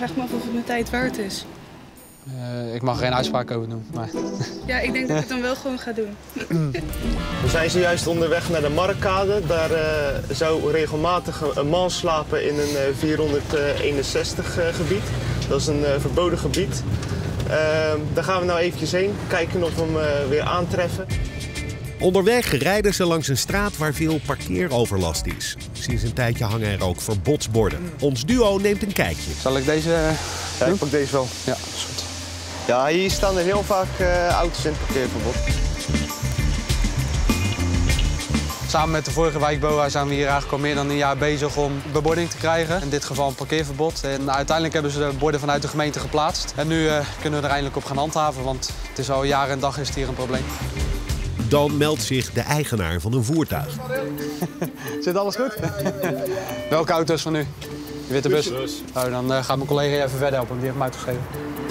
Ik vraag me af of het mijn tijd waard is. Ik mag er geen uitspraak over doen. Maar... Ja, ik denk dat ik het dan wel gewoon ga doen. We zijn zojuist onderweg naar de Markkade. Daar zou regelmatig een man slapen in een 461 gebied. Dat is een verboden gebied. Daar gaan we nou eventjes heen, kijken of we hem weer aantreffen. Onderweg rijden ze langs een straat waar veel parkeeroverlast is. Sinds een tijdje hangen er ook verbodsborden. Ons duo neemt een kijkje. Zal ik deze doen? Ja, ik pak deze wel. Ja, dat is goed. Ja, hier staan er heel vaak auto's in het parkeerverbod. Samen met de vorige wijkboa zijn we hier eigenlijk al meer dan een jaar bezig om bebording te krijgen. In dit geval een parkeerverbod. En uiteindelijk hebben ze de borden vanuit de gemeente geplaatst. En nu kunnen we er eindelijk op gaan handhaven, want het is al jaar en dag is het hier een probleem. Dan meldt zich de eigenaar van een voertuig. Zit alles goed? Welke auto is van nu? De witte bus. Oh, dan gaat mijn collega even verder helpen, die heeft hem uitgeschreven.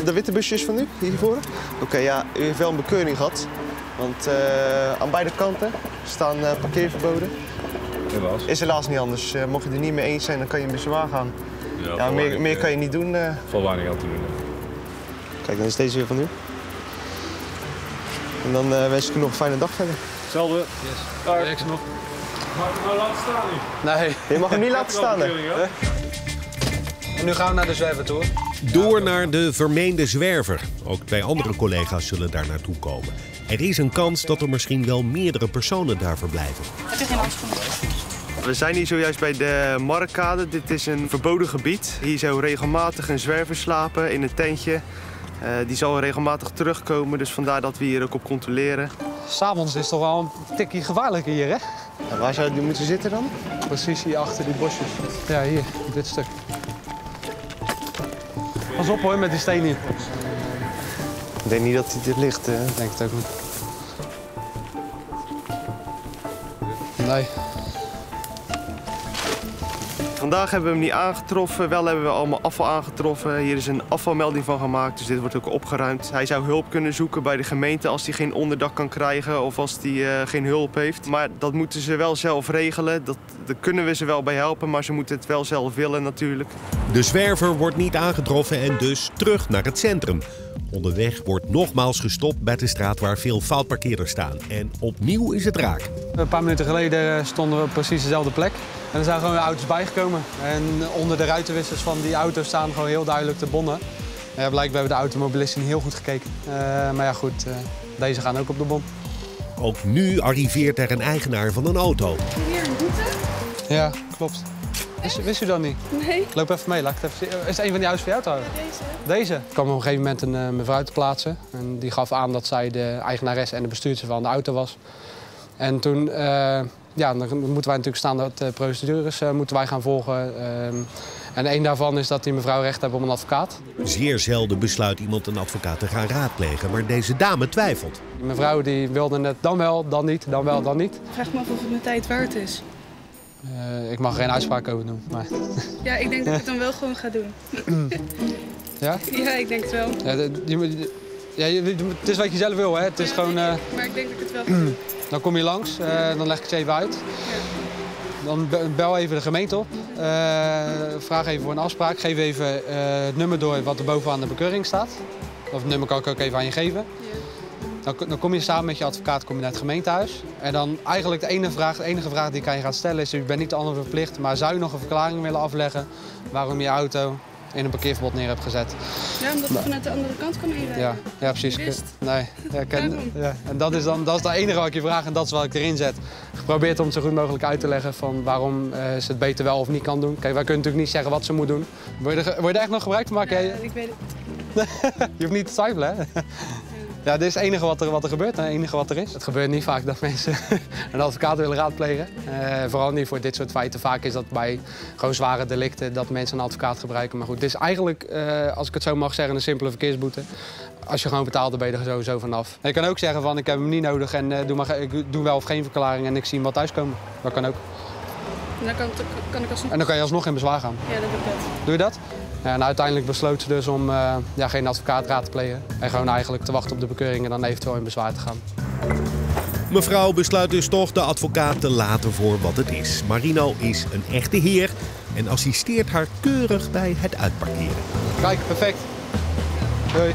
De witte busje is van nu, hiervoor? Oké, ja, u heeft wel een bekeuring gehad. Want aan beide kanten staan parkeerverboden. Helaas. Is helaas niet anders. Mocht je er niet mee eens zijn, dan kan je een bezwaar gaan. Ja, ja, meer kan je niet doen. Volwaardig aan te doen. Kijk, dan is deze weer van nu. En dan wens ik u nog een fijne dag verder. Hetzelfde. Yes. Niks nog. Mag ik hem nou laten staan nu? Nee. Je mag hem niet laten staan. En nu gaan we naar de zwerver toe. Door naar de vermeende zwerver. Ook twee andere collega's zullen daar naartoe komen. Er is een kans dat er misschien wel meerdere personen daar verblijven. Heb je geen handschoenen? We zijn hier zojuist bij de Markkade. Dit is een verboden gebied. Hier zou regelmatig een zwerver slapen in een tentje. Die zal regelmatig terugkomen, dus vandaar dat we hier ook op controleren. S'avonds is het toch wel een tikkie gevaarlijker hier, hè? Ja, waar zou je moeten zitten dan? Precies hier achter die bosjes. Ja, hier, op dit stuk. Pas op hoor, met die steen hier. Ik denk niet dat hij dit ligt, hè? Ik denk het ook niet. Nee. Vandaag hebben we hem niet aangetroffen, wel hebben we allemaal afval aangetroffen. Hier is een afvalmelding van gemaakt, dus dit wordt ook opgeruimd. Hij zou hulp kunnen zoeken bij de gemeente als hij geen onderdak kan krijgen of als hij geen hulp heeft. Maar dat moeten ze wel zelf regelen, daar kunnen we ze wel bij helpen, maar ze moeten het wel zelf willen natuurlijk. De zwerver wordt niet aangetroffen en dus terug naar het centrum. Onderweg wordt nogmaals gestopt bij de straat waar veel foutparkeerders staan. En opnieuw is het raak. Een paar minuten geleden stonden we op precies dezelfde plek. En er zijn gewoon weer auto's bijgekomen. En onder de ruitenwissers van die auto's staan gewoon heel duidelijk de bonnen. Ja, blijkbaar hebben de automobilisten heel goed gekeken. Maar ja goed, deze gaan ook op de bon. Ook nu arriveert er een eigenaar van een auto. Hier een boete? Ja, klopt. Wist u dat niet? Nee. Loop even mee. Is het een van die huis voor jou te houden? Ja, deze. Deze? Er kwam op een gegeven moment een mevrouw te plaatsen. En die gaf aan dat zij de eigenares en de bestuurster van de auto was. En toen... Ja, dan moeten wij natuurlijk standaard procedures moeten wij gaan volgen. En één daarvan is dat die mevrouw recht heeft op een advocaat. Zeer zelden besluit iemand een advocaat te gaan raadplegen, maar deze dame twijfelt. Die mevrouw die wilde net dan wel, dan niet, dan wel, dan niet. Ik vraag me af of het mijn tijd waard is. Ik mag er geen uitspraak over doen. Maar... Ja, ik denk dat ik het dan wel gewoon ga doen. Ja? Ja, ik denk het wel. Ja, het is wat je zelf wil, hè? Het is gewoon, maar ik denk dat ik het wel ga doen. Dan kom je langs, dan leg ik het even uit. Dan bel even de gemeente op. Vraag even voor een afspraak. Geef even het nummer door wat er bovenaan de bekeuring staat. Of het nummer kan ik ook even aan je geven. Dan kom je samen met je advocaat naar het gemeentehuis. En dan eigenlijk de enige vraag die ik aan je ga stellen is... U bent niet de ander verplicht, maar zou je nog een verklaring willen afleggen... waarom je auto in een parkeerverbod neer hebt gezet? Ja, omdat het vanuit de andere kant kan inrijden. Ja, ja precies. Nee. Ja, en dat is de enige wat ik je vraag en dat is wat ik erin zet. Geprobeerd om het zo goed mogelijk uit te leggen van waarom ze het beter wel of niet kan doen. Kijk, wij kunnen natuurlijk niet zeggen wat ze moet doen. Wil je er echt nog gebruik van maken? Ja, ik weet het. Je hoeft niet te twijfelen, hè? Ja, dit is het enige wat er gebeurt en het enige wat er is. Het gebeurt niet vaak dat mensen een advocaat willen raadplegen. Vooral niet voor dit soort feiten. Vaak is dat bij gewoon zware delicten dat mensen een advocaat gebruiken. Maar goed, dit is eigenlijk, als ik het zo mag zeggen, een simpele verkeersboete. Als je gewoon betaalt, dan ben je er sowieso vanaf. En je kan ook zeggen van, ik heb hem niet nodig en ik doe wel of geen verklaring en ik zie hem wel thuiskomen. Dat kan ook. En dan kan je alsnog in bezwaar gaan. Ja, dat doe ik dat. Doe je dat? En uiteindelijk besloot ze dus om geen advocaat raad te plegen. En gewoon eigenlijk te wachten op de bekeuring en dan eventueel in bezwaar te gaan. Mevrouw besluit dus toch de advocaat te laten voor wat het is. Marino is een echte heer en assisteert haar keurig bij het uitparkeren. Kijk, perfect. Doei.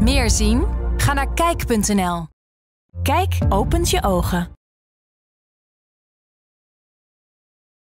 Meer zien? Ga naar kijk.nl. Kijk opent je ogen.